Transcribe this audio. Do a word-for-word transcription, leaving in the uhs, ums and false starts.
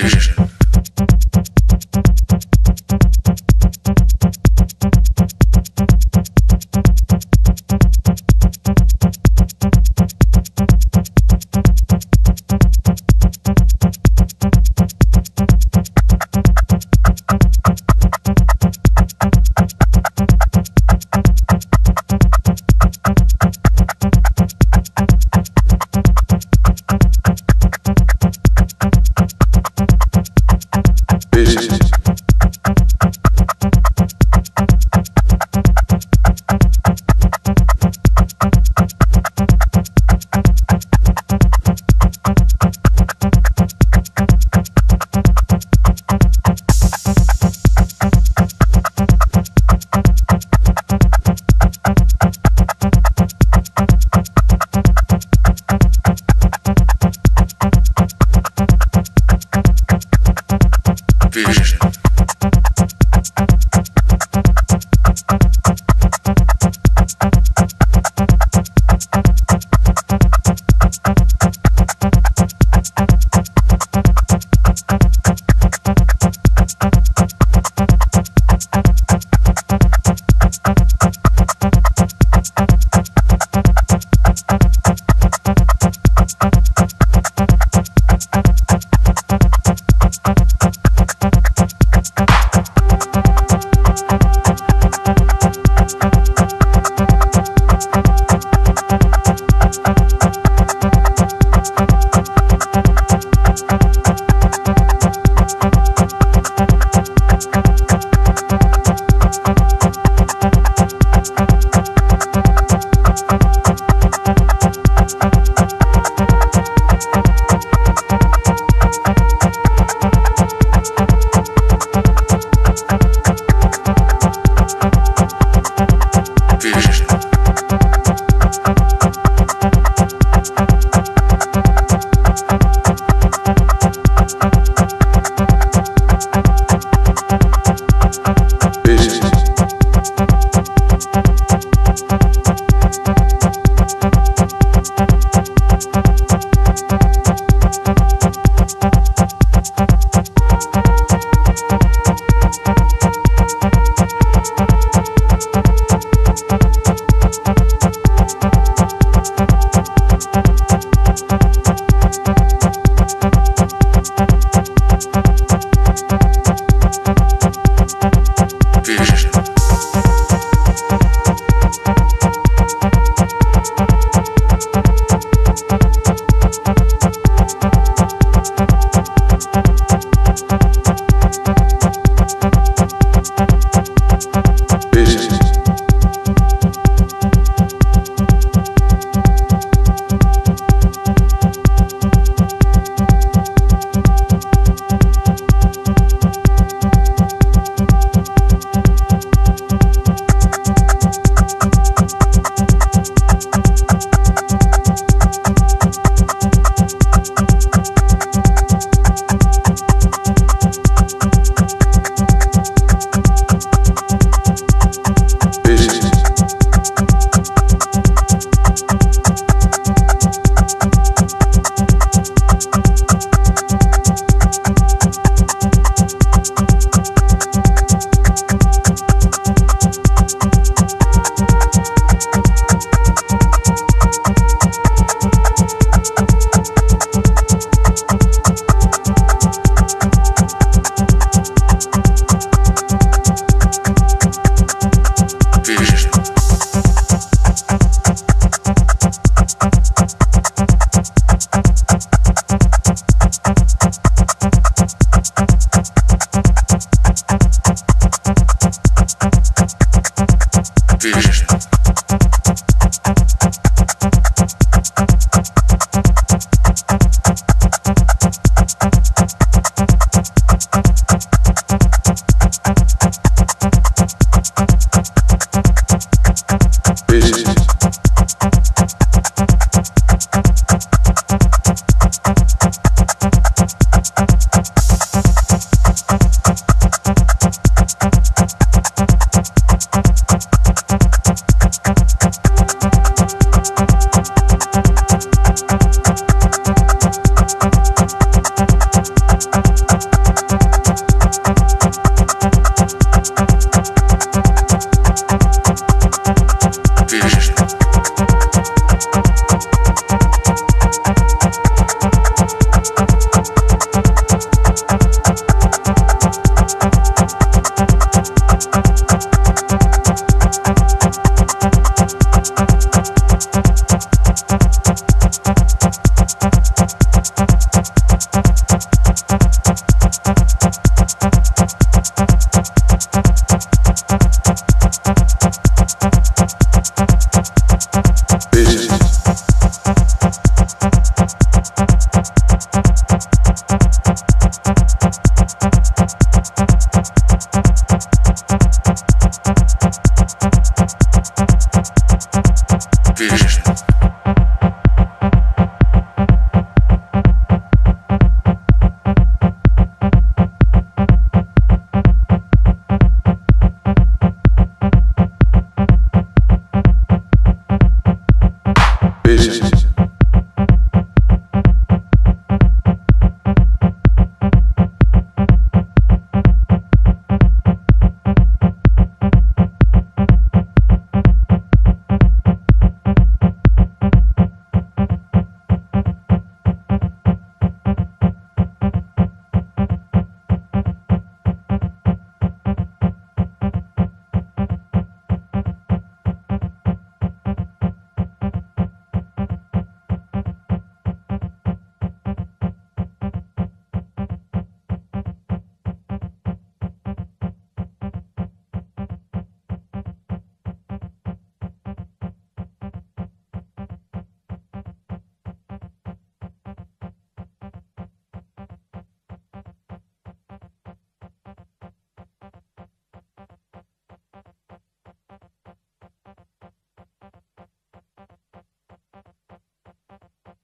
vision.